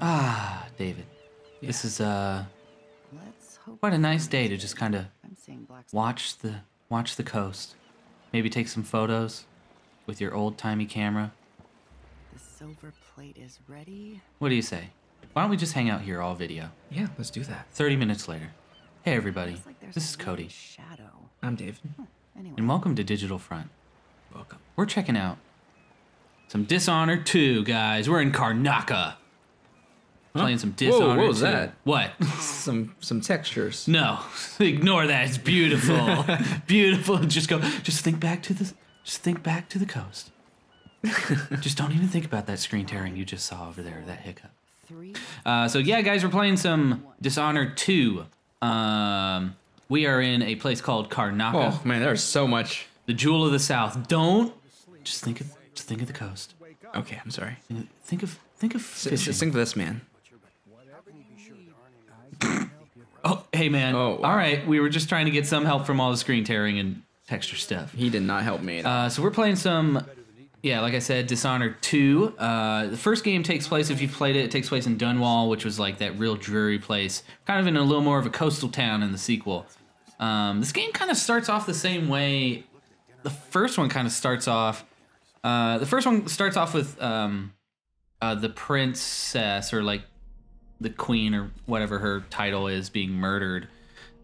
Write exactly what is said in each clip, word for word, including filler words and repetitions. Ah, David. Yeah. This is uh, Let's hope quite a nice day to just kind of watch the watch the coast. Maybe take some photos with your old-timey camera. The silver plate is ready. What do you say? Why don't we just hang out here all video? Yeah, let's do that. thirty minutes later. Hey, everybody. Like this is Cody. Shadow. I'm David. Huh. Anyway. And welcome to Digital Front. Welcome. We're checking out some Dishonored two, guys. We're in Karnaca. Huh? Playing some Dishonored Whoa, what was two. That? What? some some textures. No, ignore that. It's beautiful, beautiful. Just go. Just think back to the. Just think back to the coast. Just don't even think about that screen tearing you just saw over there. That hiccup. Uh, so yeah, guys, we're playing some Dishonored two. Um, we are in a place called Karnaca. Oh man, there's so much. The jewel of the South. Don't just think of. Just think of the coast. Okay, I'm sorry. Think of, think of fishing. Think of this, man. Oh, hey, man. Oh, wow. All right, we were just trying to get some help from all the screen tearing and texture stuff. He did not help me at all. Uh, so we're playing some, yeah, like I said, Dishonored two. Uh, the first game takes place, if you've played it, it takes place in Dunwall, which was like that real dreary place. Kind of in a little more of a coastal town in the sequel. Um, this game kind of starts off the same way. The first one kind of starts off Uh, the first one starts off with um, uh, the princess, or like the queen, or whatever her title is, being murdered,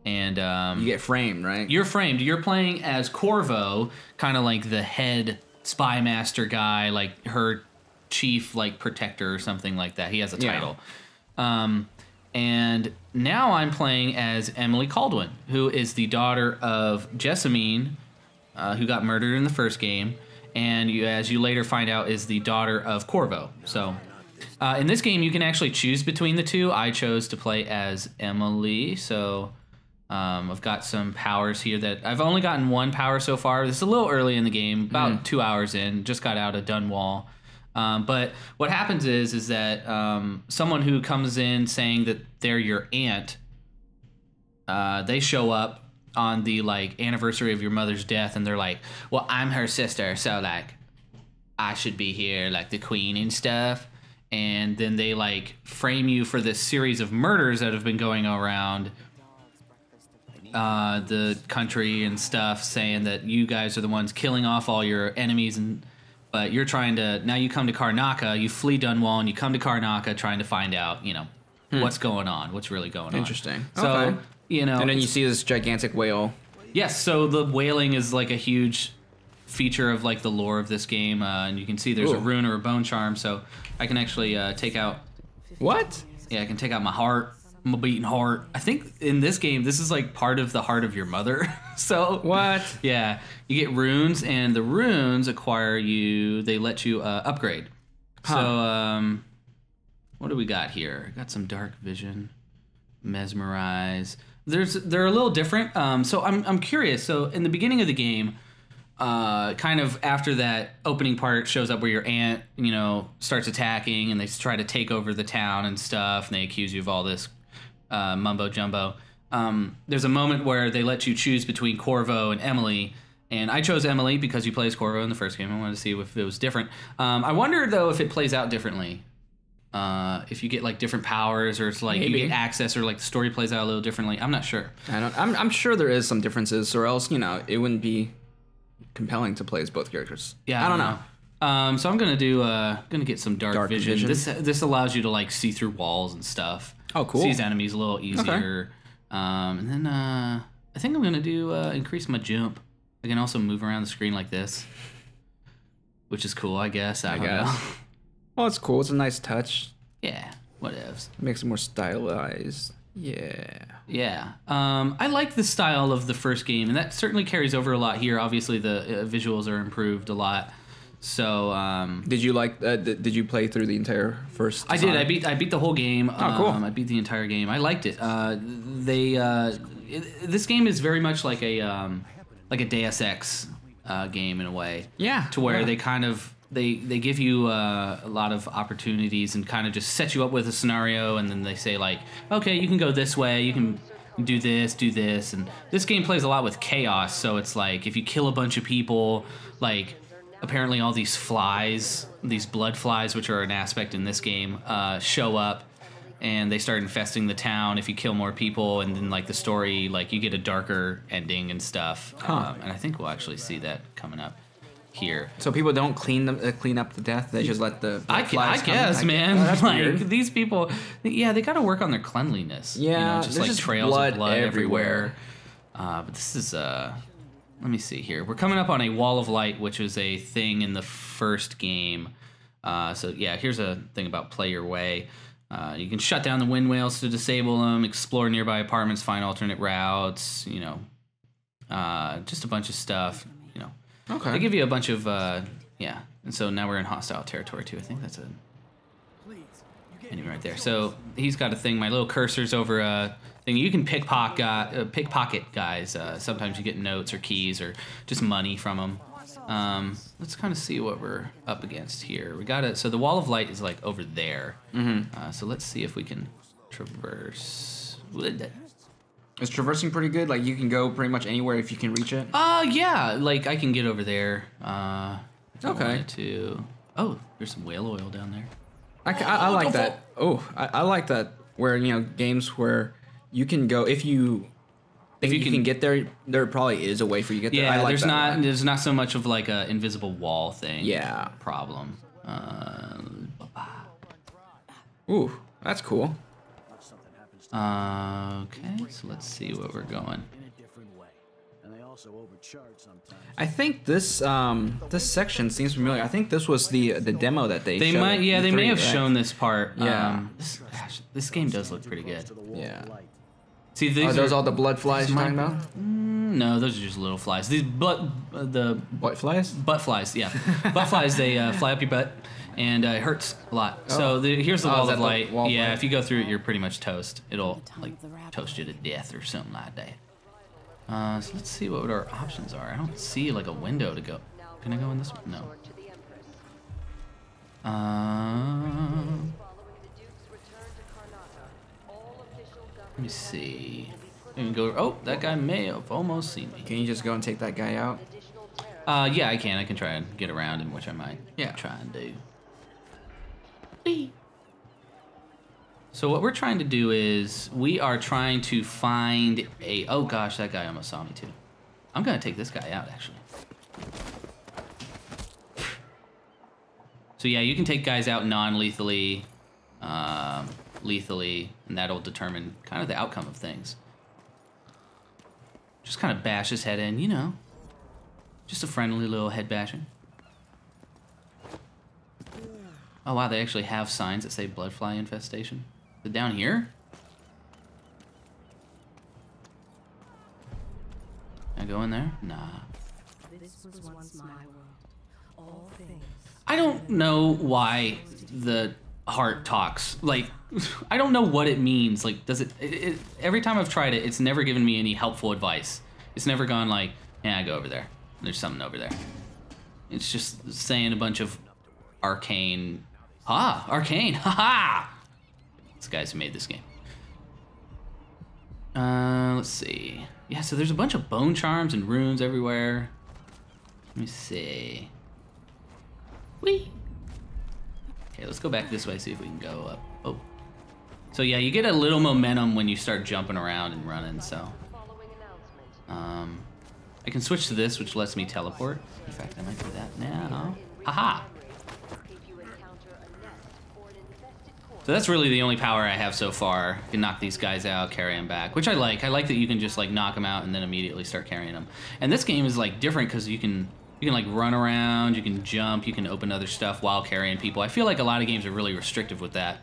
and um, you get framed, right? You're framed. You're playing as Corvo, kind of like the head spy master guy, like her chief, like protector or something like that. He has a title. Yeah. Um, and now I'm playing as Emily Caldwin, who is the daughter of Jessamine, uh, who got murdered in the first game. And you, as you later find out, is the daughter of Corvo. So uh, in this game, you can actually choose between the two. I chose to play as Emily, so um, I've got some powers here that I've only gotten one power so far. This is a little early in the game, about mm. two hours in, just got out of Dunwall. Um, but what happens is, is that um, someone who comes in saying that they're your aunt, uh, they show up on the like anniversary of your mother's death, and they're like, well, I'm her sister, so like I should be here, like the queen and stuff. And then they like frame you for this series of murders that have been going around uh, the country and stuff, saying that you guys are the ones killing off all your enemies, and but you're trying to, now you come to Karnaca, you flee Dunwall and you come to Karnaca trying to find out, you know, hmm. what's going on, what's really going on. Interesting. So okay. You know, and then you see this gigantic whale. Yes, so the whaling is like a huge feature of like the lore of this game, uh, and you can see there's Ooh. a rune or a bone charm, so I can actually uh, take out... What? Yeah, I can take out my heart, my beating heart. I think in this game, this is like part of the heart of your mother, so... What? Yeah, you get runes, and the runes acquire you, they let you uh, upgrade. Huh. So, um, what do we got here? Got some dark vision, mesmerize... There's, they're a little different, um, so I'm, I'm curious. So in the beginning of the game, uh, kind of after that opening part shows up where your aunt, you know, starts attacking, and they try to take over the town and stuff, and they accuse you of all this uh, mumbo-jumbo. Um, there's a moment where they let you choose between Corvo and Emily, and I chose Emily because you play as Corvo in the first game. I wanted to see if it was different. Um, I wonder, though, if it plays out differently. Uh, if you get like different powers, or it's like Maybe. you get access, or like the story plays out a little differently. I'm not sure. I don't, I'm, I'm sure there is some differences, or else, you know, it wouldn't be compelling to play as both characters. Yeah, I don't, I don't know. know. Um, so I'm gonna do uh, gonna get some dark, dark vision. vision. This this allows you to like see through walls and stuff. Oh, cool. Sees enemies a little easier. Okay. Um, and then uh, I think I'm gonna do uh, increase my jump. I can also move around the screen like this, which is cool, I guess. I, I don't guess. know. Well, it's cool. It's a nice touch. Yeah, whatevs. Makes it more stylized. Yeah. Yeah. Um, I like the style of the first game, and that certainly carries over a lot here. Obviously, the uh, visuals are improved a lot. So, um... Did you like... Uh, th did you play through the entire first time? I did. I beat I beat the whole game. Oh, um, cool. I beat the entire game. I liked it. Uh, they, uh... It, this game is very much like a, um... like a Deus Ex uh, game, in a way. Yeah. To where yeah. they kind of... They they give you uh, a lot of opportunities, and kind of just set you up with a scenario, and then they say like, okay, you can go this way, you can do this, do this, and this game plays a lot with chaos. So it's like if you kill a bunch of people, like apparently all these flies, these blood flies, which are an aspect in this game, uh, show up and they start infesting the town if you kill more people. And then like the story, like you get a darker ending and stuff. Huh. Um, and I think we'll actually see that coming up here. So people don't clean them, uh, clean up the death. They just let the I, flies I guess, come. man. I, oh, that's like weird. These people, yeah, they got to work on their cleanliness. Yeah, you know, just like just trails blood of blood everywhere. everywhere. Uh, but this is uh, let me see here. We're coming up on a wall of light, which was a thing in the first game. Uh, so yeah, here's a thing about play your way. Uh, you can shut down the windmills to disable them, explore nearby apartments, find alternate routes. You know, uh, just a bunch of stuff. You know. Okay. They give you a bunch of, uh, yeah. And so now we're in hostile territory, too. I think that's a ending right there. So he's got a thing. My little cursor's over a thing. You can pickpocket, uh, pickpocket guys. Uh, sometimes you get notes or keys or just money from them. Um, let's kind of see what we're up against here. We got it. So the wall of light is, like, over there. Mm-hmm. Uh, so let's see if we can traverse. Is traversing pretty good? Like, you can go pretty much anywhere if you can reach it? Uh, yeah. Like, I can get over there. Uh, okay. To... Oh, there's some whale oil down there. I, I, I like that. Oh, I, I like that where, you know, games where you can go... If you think if you, you can, can get there, there probably is a way for you to get there. Yeah, I like there's that not one. There's not so much of, like, an invisible wall thing. Yeah. Problem. Uh, Ooh, that's cool. Uh, okay, so let's see where we're going. I think this um this section seems familiar. I think this was the the demo that they they showed might yeah the they three, may have right? shown this part. Yeah, um, this, gosh, this game does look pretty good. Yeah. See, these are those are, all the blood flies you're talking about? Mm, no, those are just little flies. These but uh, the butt flies. Butt flies, yeah. Butt flies. They uh, fly up your butt. And uh, it hurts a lot. Oh. So the, here's the oh, wall of light. Wall yeah, light? If you go through it, you're pretty much toast. It'll like toast you to death or something like that. Uh, so let's see what our options are. I don't see like a window to go. Can I go in this one? No. Uh, let me see. Let me go. Oh, that guy may have almost seen me. Can you just go and take that guy out? Uh, yeah, I can. I can try and get around him, which I might yeah. try and do. So what we're trying to do is we are trying to find a... Oh, gosh, that guy almost saw me, too. I'm going to take this guy out, actually. So, yeah, you can take guys out non-lethally, um, lethally, and that'll determine kind of the outcome of things. Just kind of bash his head in, you know. Just a friendly little head bashing. Oh, wow, they actually have signs that say blood fly infestation. Is it down here? Can I go in there? Nah. This was once my world. All things. I don't know why the heart talks. Like, I don't know what it means. Like, does it, it, it... Every time I've tried it, it's never given me any helpful advice. It's never gone like, yeah, I go over there. There's something over there. It's just saying a bunch of arcane... Ah, arcane! Ha ha! It's the guys who made this game. Uh, let's see. Yeah, so there's a bunch of bone charms and runes everywhere. Let me see. Whee! Okay, let's go back this way, see if we can go up. Oh. So yeah, you get a little momentum when you start jumping around and running, so... Um... I can switch to this, which lets me teleport. In fact, I might do that now. Haha! So that's really the only power I have so far. I can knock these guys out, carry them back, which I like. I like that you can just like knock them out and then immediately start carrying them. And this game is like different because you can you can like run around, you can jump, you can open other stuff while carrying people. I feel like a lot of games are really restrictive with that.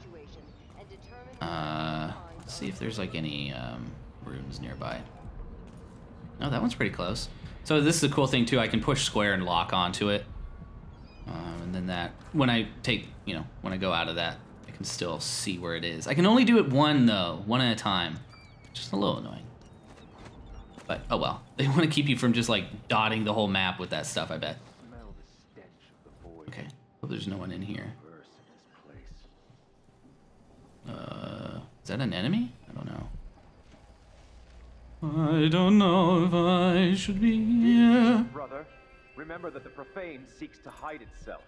Uh, let's see if there's like any um, rooms nearby. Oh, that one's pretty close. So this is a cool thing too. I can push square and lock onto it, um, and then that when I take you know when I go out of that. And still see where it is. I can only do it one though, one at a time. Just a little annoying. But oh well. They want to keep you from just like dotting the whole map with that stuff, I bet. Okay. Hope there's no one in here. Uh, is that an enemy? I don't know. I don't know if I should be here. Brother, Remember that the profane seeks to hide itself.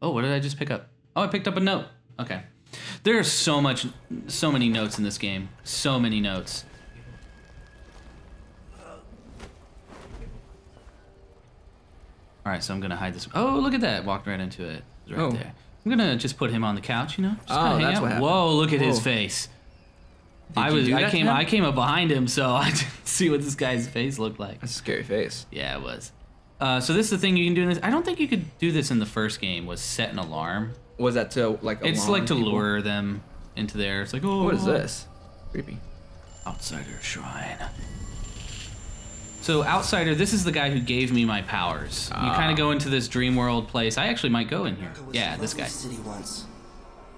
Oh, what did I just pick up? Oh, I picked up a note. Okay. There's so much, so many notes in this game. So many notes. All right, so I'm gonna hide this. Oh, look at that! Walked right into it. It was right oh. there. I'm gonna just put him on the couch, you know. Just oh, hang that's out. What happened. Whoa! Look at Whoa. his face. Did I was. I came. I came up behind him, so I didn't see what this guy's face looked like. That's a scary face. Yeah, it was. Uh, so this is the thing you can do in this. I don't think you could do this in the first game. Was set an alarm. Was that to like? Alarm it's like to people? lure them into there. It's like, oh. What is this? Creepy. Outsider shrine. So, Outsider, this is the guy who gave me my powers. Uh, you kind of go into this dream world place. I actually might go in here. Yeah, this guy. City once,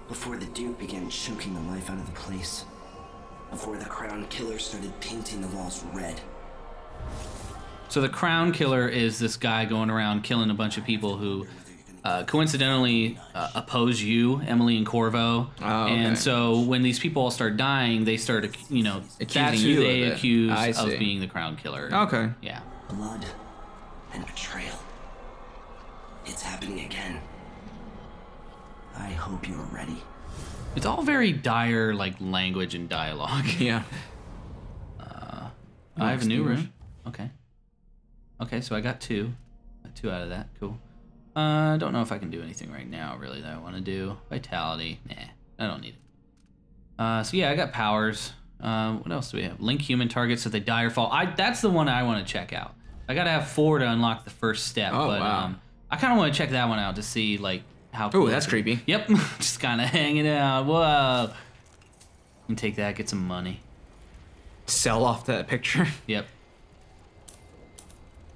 before the Duke began choking the life out of the place, before the Crown Killer started painting the walls red. So the Crown Killer is this guy going around killing a bunch of people who uh, coincidentally uh, oppose you, Emily and Corvo. Oh, okay. And so when these people all start dying, they start, you know, accusing that's who you they of accuse I of see. being the Crown Killer. Okay. Yeah. Blood and betrayal. It's happening again. I hope you're ready. It's all very dire, like, language and dialogue. Yeah. Uh, oh, I have a new room. Okay. Okay, so I got two. Got two out of that. Cool. I uh, don't know if I can do anything right now, really, that I want to do. Vitality. Nah, I don't need it. Uh, so, yeah, I got powers. Um, what else do we have? Link human targets so they die or fall. I, that's the one I want to check out. I got to have four to unlock the first step. Oh, but wow. um, I kind of want to check that one out to see, like, how cool. Ooh, that's creepy. Yep. Just kind of hanging out. Whoa. And take that, get some money. Sell off that picture. Yep.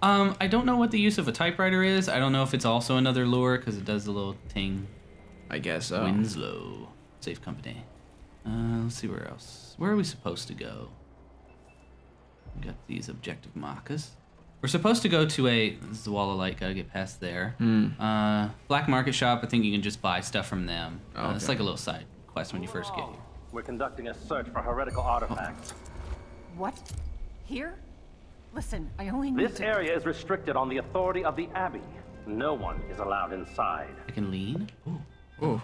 Um, I don't know what the use of a typewriter is. I don't know if it's also another lure, because it does the little ting. I guess so. Winslow. Safe company. Uh, let's see where else. Where are we supposed to go? We got these objective markers. We're supposed to go to a... This is the wall of light. Gotta get past there. Mm. Uh, black market shop. I think you can just buy stuff from them. Oh, uh, okay. It's like a little side quest when you first get here. We're conducting a search for heretical artifacts. Oh. What? Here? Listen, I only need This to... area is restricted on the authority of the Abbey. No one is allowed inside. I can lean? Ooh. Ooh.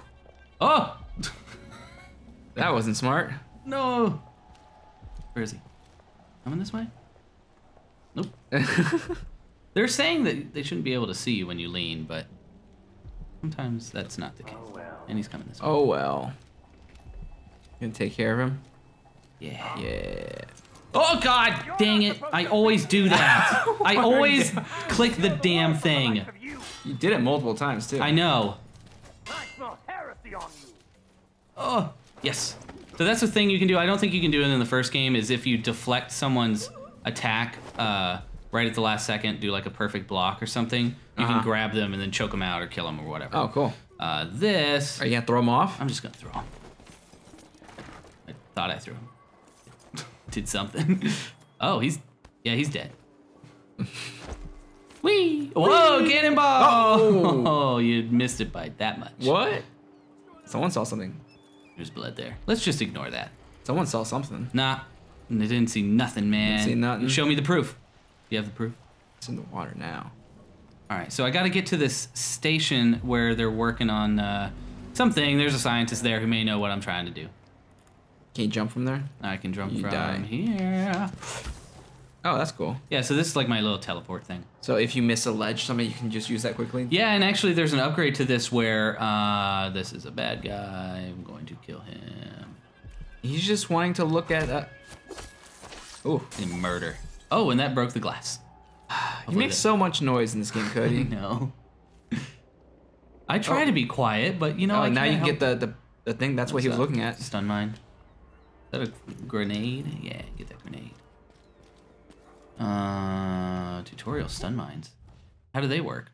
Oh! That wasn't smart. No! Where is he? Coming this way? Nope. They're saying that they shouldn't be able to see you when you lean, but... Sometimes that's not the case. Oh, well. And he's coming this way. Oh, well. You gonna take care of him? Yeah. Yeah. Oh god, dang it! I always do that. I always click the damn thing. You did it multiple times too. I know. Oh yes. So that's the thing you can do. I don't think you can do it in the first game. Is if you deflect someone's attack uh, right at the last second, do like a perfect block or something. You uh-huh. can grab them and then choke them out or kill them or whatever. Oh cool. Uh, this. Are you gonna throw them off? I'm just gonna throw them. I thought I threw them. Did something. Oh, he's... Yeah, he's dead. Whee! Whoa, Whee! Cannonball! Oh. Oh, you missed it by that much. What? Someone saw something. There's blood there. Let's just ignore that. Someone saw something. Nah. They didn't see nothing, man. Didn't see nothing. Show me the proof. You have the proof? It's in the water now. All right, so I got to get to this station where they're working on uh, something. There's a scientist there who may know what I'm trying to do. Can you jump from there? I can jump you from die. here. Oh, that's cool. Yeah, so this is like my little teleport thing. So if you miss a ledge, somebody, you can just use that quickly? Yeah, and actually there's an upgrade to this where uh, this is a bad guy. I'm going to kill him. He's just wanting to look at... Uh... Ooh. And murder. Oh, and that broke the glass. You make that... so much noise in this game, Cody. No. I try oh. to be quiet, but you know... Oh, I now you help... get the, the, the thing. That's What's what he was up? looking at. Stun mine. Is that a grenade? Yeah, get that grenade. Uh, tutorial stun mines. How do they work?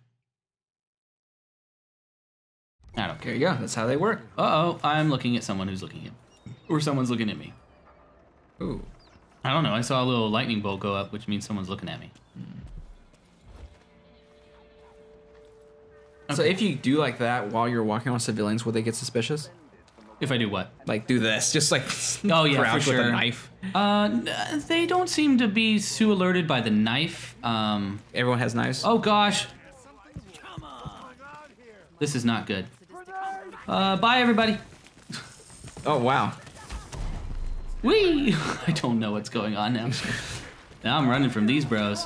I don't care. There you go. That's how they work. Uh-oh, I'm looking at someone who's looking at me. Or someone's looking at me. Ooh. I don't know. I saw a little lightning bolt go up, which means someone's looking at me. Mm. Okay. So if you do like that while you're walking on civilians, will they get suspicious? If I do what? Like do this, just like oh yeah, crouch for sure. with a knife. Uh, they don't seem to be too alerted by the knife. Um, everyone has knives. Oh gosh, this is not good. Uh, bye everybody. Oh wow. Whee! I don't know what's going on now. Now I'm running from these bros.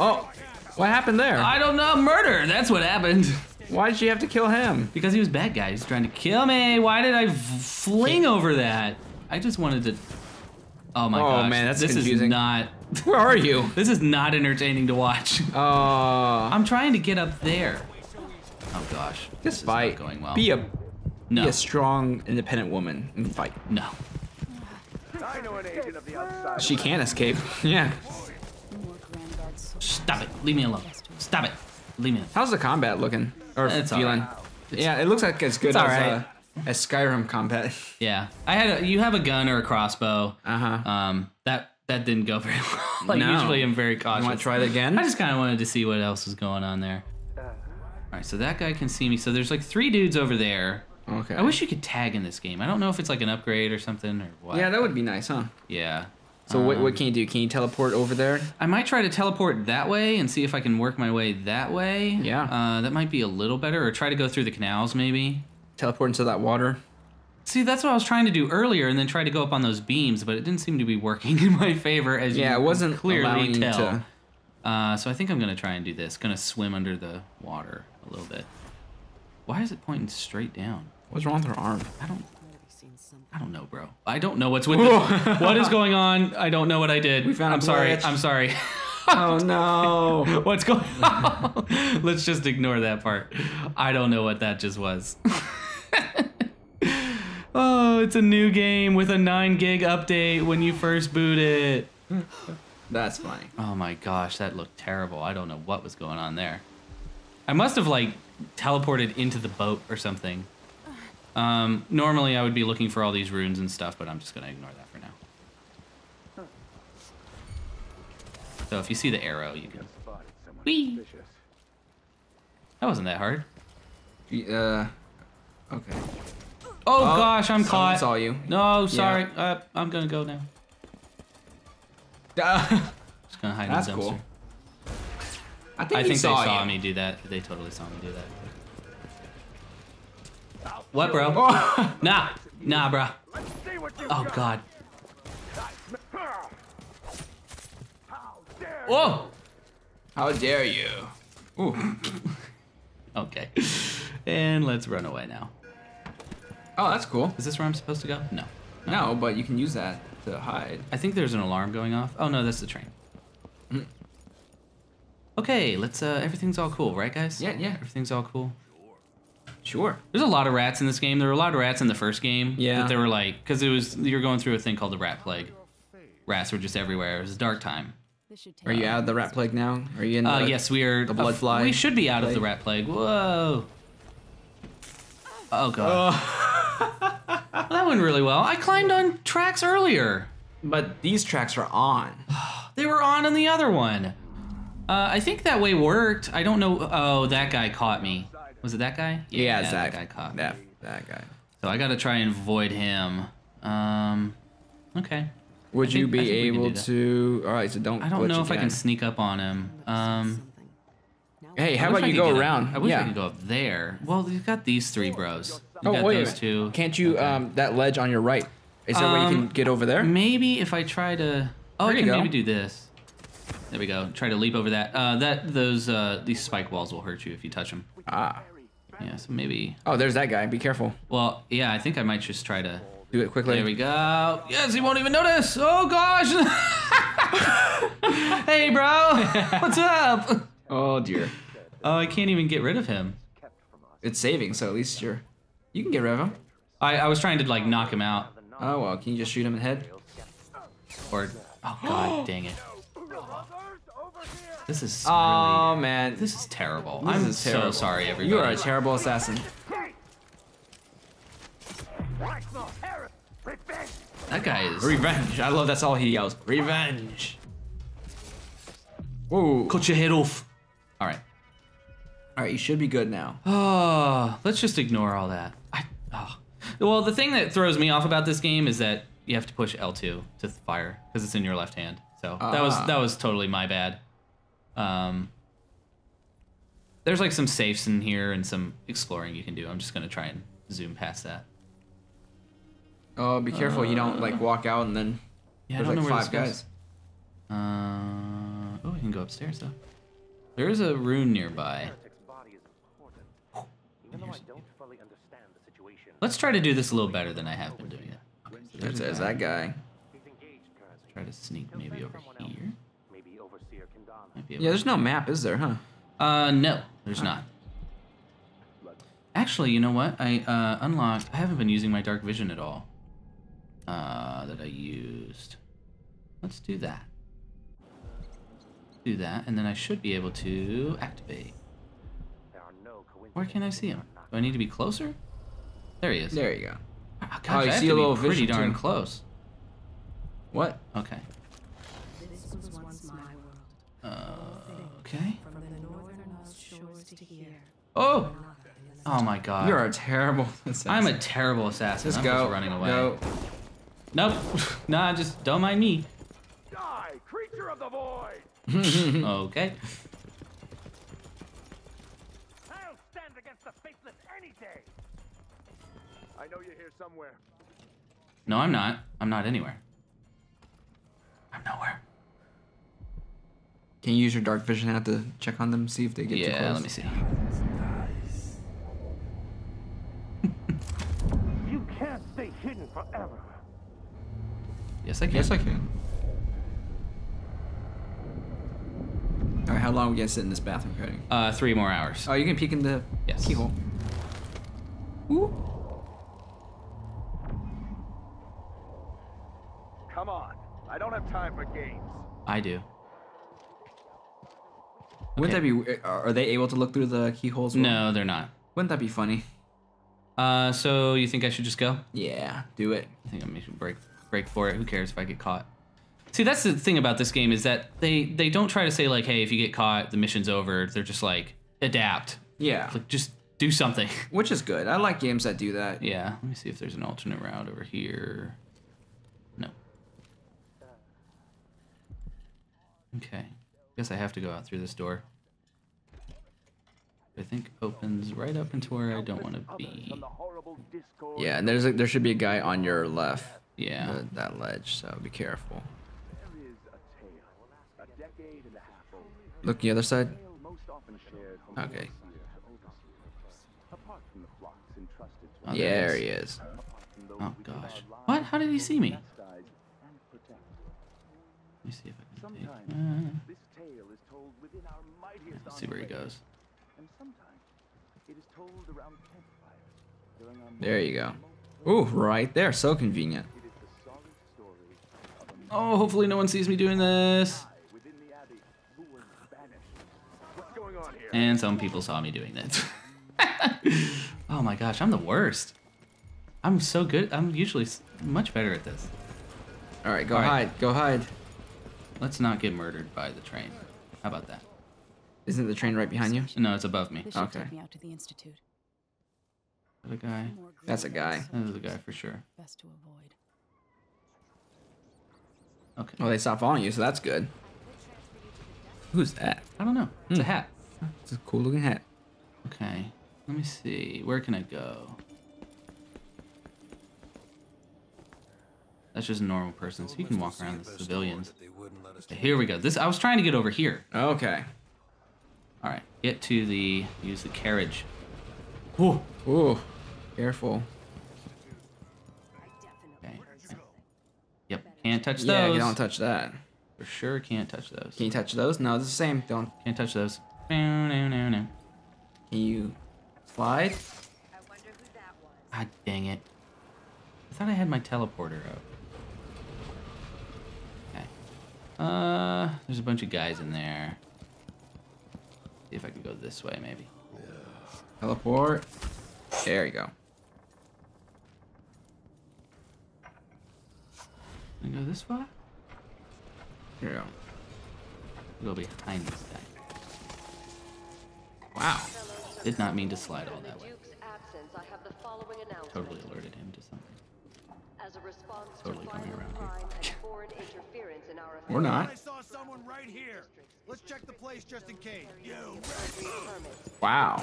Oh, what happened there? I don't know. Murder. That's what happened. Why did you have to kill him? Because he was a bad guy. He's trying to kill me. Why did I fling over that? I just wanted to. Oh my oh, gosh. Oh man, that's this confusing. Is not. Where are you? This is not entertaining to watch. Oh. Uh... I'm trying to get up there. Oh gosh. This, this fight is not going well. Be a. No. Be a strong, independent woman and fight. No. I know an agent of the outside. She can't escape. Yeah. Stop it. Leave me alone. Stop it. Leave me alone. How's the combat looking? Or it's feeling? Right. It's, yeah, it looks like it's good it's as, right. uh, as Skyrim combat. Yeah. I had a, you have a gun or a crossbow. Uh-huh. Um, that that didn't go very well. Like, no. Usually I'm very cautious. You want to try that again? I just kind of wanted to see what else was going on there. All right, so that guy can see me. So there's like three dudes over there. Okay. I wish you could tag in this game. I don't know if it's like an upgrade or something or what. Yeah, that would be nice, huh? Yeah. So um, what, what can you do? Can you teleport over there? I might try to teleport that way and see if I can work my way that way. Yeah. Uh, that might be a little better. Or try to go through the canals, maybe. Teleport into that water. See, that's what I was trying to do earlier and then try to go up on those beams, but it didn't seem to be working in my favor, as yeah, you it wasn't clearly allowing tell. You to... Uh, so I think I'm going to try and do this. Going to swim under the water a little bit. Why is it pointing straight down? What's wrong with her arm? I don't. I don't know, bro. I don't know what's with this. What is going on? I don't know what I did. We found I'm a sorry. Itch. I'm sorry. Oh no! What's going on? Let's just ignore that part. I don't know what that just was. Oh, it's a new game with a nine gig update when you first boot it. That's funny. Oh my gosh, that looked terrible. I don't know what was going on there. I must have like teleported into the boat or something. Um, normally I would be looking for all these runes and stuff, but I'm just gonna ignore that for now. So if you see the arrow, you can... Whee! That wasn't that hard. Uh, okay. Oh, oh gosh, I'm caught. Saw you. No, sorry. Yeah. Uh, I'm gonna go now. Uh, just gonna hide in the dumpster. That's cool. I think, I think saw they saw you. me do that. They totally saw me do that. What, bro? Oh. Nah, nah, bro. Oh, God. Whoa! How dare you? Ooh. Okay. And let's run away now. Oh, that's cool. Is this where I'm supposed to go? No. No, no, but you can use that to hide. I think there's an alarm going off. Oh, no, that's the train. Mm. Okay, let's, uh, everything's all cool, right, guys? Yeah, yeah. Everything's all cool. Sure. There's a lot of rats in this game. There were a lot of rats in the first game. Yeah. That they were like, because it was, you're going through a thing called the rat plague. Rats were just everywhere. It was a dark time. Are you out of the rat plague now? Are you in the, uh, yes, we are, the blood fly? We should be out plague. of the rat plague. Whoa. Oh, God. Oh. Well, that went really well. I climbed on tracks earlier. But these tracks are on. They were on in the other one. Uh, I think that way worked. I don't know. Oh, that guy caught me. Was it that guy? Yeah, yeah, yeah that, that guy caught me. That, that guy. So I gotta try and avoid him. Um, okay. Would think, you be able to? All right, so don't. I don't know if can. I can sneak up on him. Um, hey, how about you go around? Up. I wish yeah. I could go up there. Well, you got these three bros. You oh got wait, those two. Can't you? Okay. Um, that ledge on your right. Is there um, a way you can get over there? Maybe if I try to. Oh, there I can maybe do this. There we go. Try to leap over that. Uh, that those uh these spike walls will hurt you if you touch them. Ah. Yeah, so maybe... Oh, there's that guy. Be careful. Well, yeah, I think I might just try to... Do it quickly. There we go. Yes, he won't even notice. Oh, gosh. Hey, bro. What's up? Oh, dear. Oh, I can't even get rid of him. It's saving, so at least you're... You can get rid of him. I, I was trying to, like, knock him out. Oh, well, can you just shoot him in the head? Or... Oh, God, dang it. This is really, oh man, this is terrible. This I'm is so terrible. sorry, everybody. You are a terrible assassin. That guy is revenge. I love that's all he yells. Revenge. Whoa! Cut your head off. All right. All right, you should be good now. Oh, let's just ignore all that. I, oh. Well, the thing that throws me off about this game is that you have to push L two to fire because it's in your left hand. So uh. that was that was totally my bad. Um, there's like some safes in here and some exploring you can do. I'm just gonna try and zoom past that. Oh, be careful! Uh, you don't like walk out and then yeah, there's I don't like know five where this guys. Goes. Uh, oh, we can go upstairs though. There is a rune nearby. Oh, let's try to do this a little better than I have been doing it. Okay, so there's there's that guy. Let's try to sneak maybe over here. Yeah, there's no map, is there, huh? Uh, no, there's huh. not. Actually, you know what? I uh, unlocked... I haven't been using my dark vision at all. Uh, that I used. Let's do that. Do that, and then I should be able to activate. Where can I see him? Do I need to be closer? There he is. There you go. Oh, gosh, oh, you I have see to a little be pretty darn too. Close. What? Okay. Uh, okay. From the northern shores to here. Oh! Oh my god. You're a terrible assassin. I'm a terrible assassin. Just I'm go. Just running away. Go. Nope. Nah, just don't mind me. Die, creature of the void! Okay. I'll stand against the faithless any day. I know you're here somewhere. No, I'm not. I'm not anywhere. I'm nowhere. Can you use your dark vision out to check on them, see if they get yeah, too close? Yeah, let me see. You can't stay hidden forever. Yes, I can. Yes, I can. All right, how long are we gonna sit in this bathroom, Cody? Uh, three more hours. Oh, you can peek in the yes. keyhole. Ooh. Come on, I don't have time for games. I do. Okay. Wouldn't that be? Are they able to look through the keyholes? Well? No, they're not. Wouldn't that be funny? Uh, so you think I should just go? Yeah, do it. I think I'm making break break for it. Who cares if I get caught? See, that's the thing about this game is that they they don't try to say like, hey, if you get caught, the mission's over. They're just like, adapt. Yeah. Like just do something. Which is good. I like games that do that. Yeah. Let me see if there's an alternate route over here. No. Okay. Guess I have to go out through this door. I think opens right up into where I don't want to be. Yeah, and there's a, there should be a guy on your left. Yeah, the, that ledge. So be careful. Look the other side. Okay. Oh, there yeah, there he is. Oh gosh. What? How did he see me? Let me see if I can take. Uh, Let's see where he goes. There you go. Ooh, right there. So convenient. Oh, hopefully no one sees me doing this. And some people saw me doing that. Oh my gosh, I'm the worst. I'm so good. I'm usually much better at this. All right, go All right. hide. Go hide. Let's not get murdered by the train. How about that? Isn't the train right behind you? No, it's above me. Okay. Take me out to the institute. Is that a guy? That's a guy. That's a guy for sure. Best to avoid. Okay. Well, they stopped following you, so that's good. Who's that? I don't know. It's mm. a hat. It's a cool looking hat. Okay. Let me see. Where can I go? That's just a normal person, so you can walk around the civilians. Here we go. This I was trying to get over here. Okay. All right, get to the, use the carriage. Ooh, ooh, careful. Okay. Yep, can't touch those. Yeah, you don't touch that. For sure can't touch those. Can you touch those? No, it's the same, don't. Can't touch those. No, no, no, no. Can you slide? I wonder who that was. God dang it. I thought I had my teleporter up. Okay. Uh, there's a bunch of guys in there. See if I can go this way, maybe. Yeah. Teleport. There you go. Can I go this way? Here we go. I'll go behind this guy. Wow. Did not mean to slide all that way. I have the following announcement. Totally alerted him to something. As a response totally to coming around crime and foreign interference in our affairs. Or not. I saw someone right here. Let's check the place just in case. You. Wow.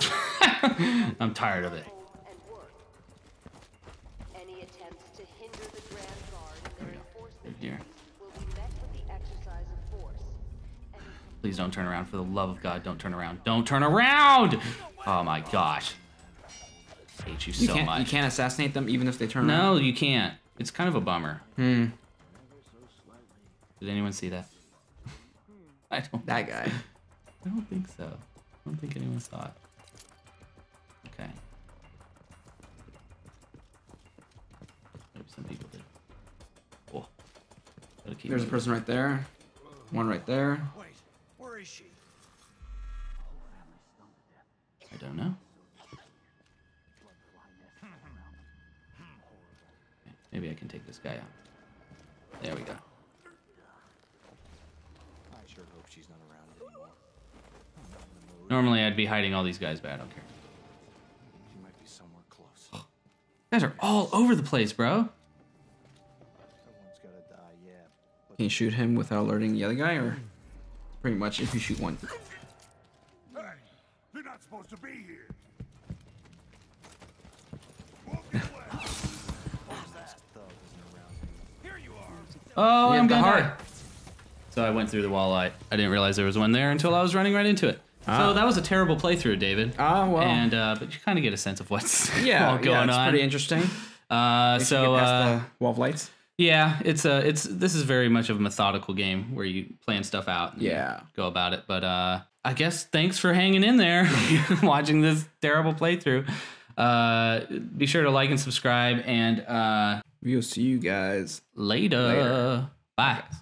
I'm tired of it. Any attempts to hinder the Grand Guard and their enforcement will be met with the exercise of force. Please don't turn around. For the love of God, don't turn around. Don't turn around! Oh my gosh. I hate you, you so much. You can't assassinate them even if they turn no, around? No, you can't. It's kind of a bummer. Hmm. Did anyone see that? I don't That guy. So. I don't think so. I don't think anyone saw it. Okay. Maybe some people did. Oh. There's a person right there. One right there. Wait, where is she? I don't know. Maybe I can take this guy out. There we go. I sure hope she's not around anymore. Normally I'd be hiding all these guys, but I don't care. She might be somewhere close. Oh, guys are all over the place, bro. Someone's gotta die, yeah. Can you shoot him without alerting the other guy, or pretty much if you shoot one? Hey, you're not supposed to be here. Oh, yeah, I'm gonna die. So I went through the wall. I, I didn't realize there was one there until I was running right into it. Ah. So that was a terrible playthrough, David. Ah, well. And, uh, but you kind of get a sense of what's yeah, all going yeah, it's on. Pretty interesting. Uh, so, uh, the wall of lights. Yeah, it's a, it's, this is very much of a methodical game where you plan stuff out and yeah. go about it. But uh, I guess thanks for hanging in there watching this terrible playthrough. Uh, be sure to like and subscribe, and uh, we'll see you guys later. later. Bye. Bye guys.